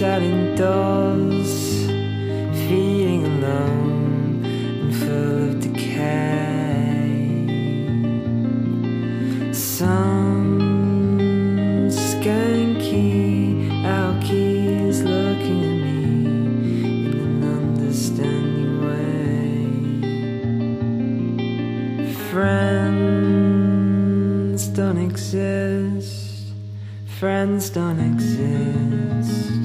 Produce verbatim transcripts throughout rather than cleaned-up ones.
selling dolls, feeling alone and full of decay. Some skanky alky is looking at me in an understanding way. Friends don't exist. Friends don't exist.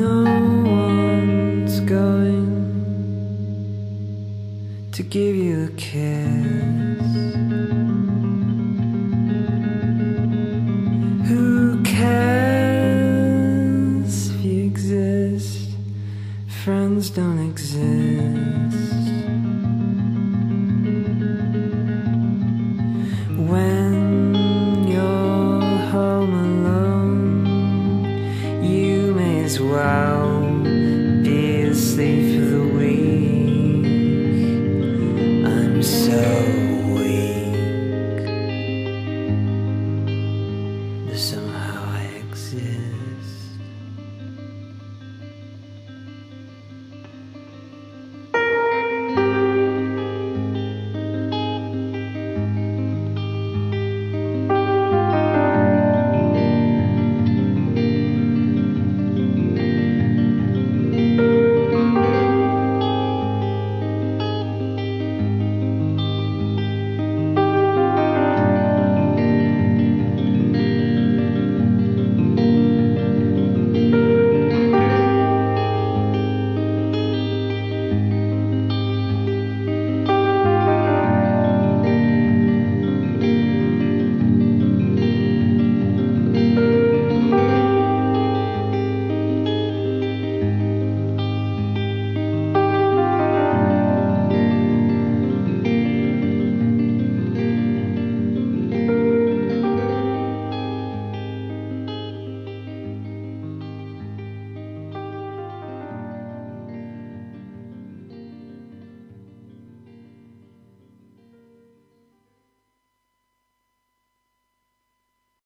No one's going to give you a kiss. Who cares if you exist? Friends don't exist. Wow.